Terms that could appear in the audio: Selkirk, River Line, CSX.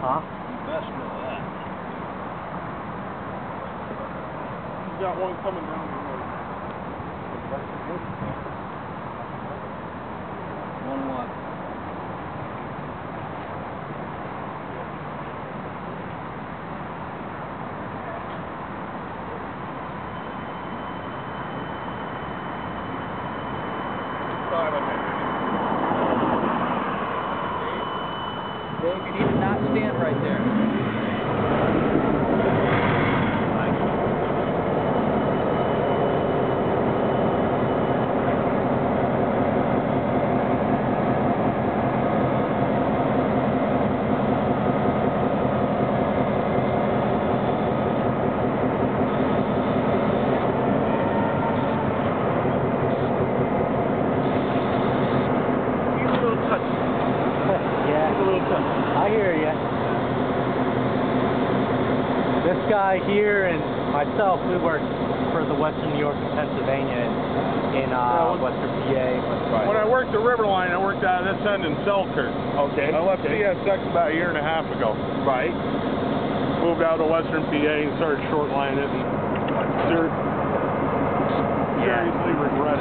Huh? You best know that. He's got one coming down the road. One what? Dave, you need to not stand right there. I hear you. This guy here and myself, we work for the Western New York and Pennsylvania in Western PA. When I worked the River Line, I worked out of this end in Selkirk. Okay. I left CSX about 1.5 years ago. Right. Moved out to Western PA and started short lining it. Seriously regret it.